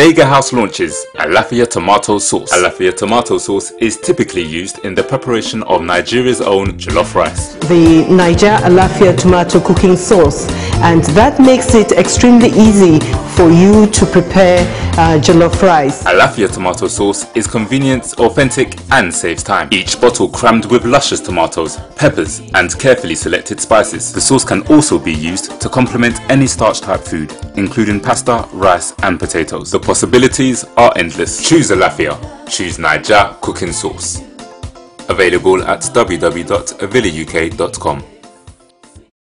Odeiga House launches Alafia tomato sauce. Alafia tomato sauce is typically used in the preparation of Nigeria's own jollof rice. The Naija Alafia tomato cooking sauce, and that makes it extremely easy for you to prepare jollof rice. Alafia tomato sauce is convenient, authentic and saves time. Each bottle crammed with luscious tomatoes, peppers and carefully selected spices. The sauce can also be used to complement any starch type food, including pasta, rice and potatoes. The possibilities are endless. Choose Alafia. Choose Naija cooking sauce. Available at www.aviliuk.com.